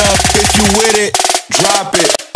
up if you with it, drop it.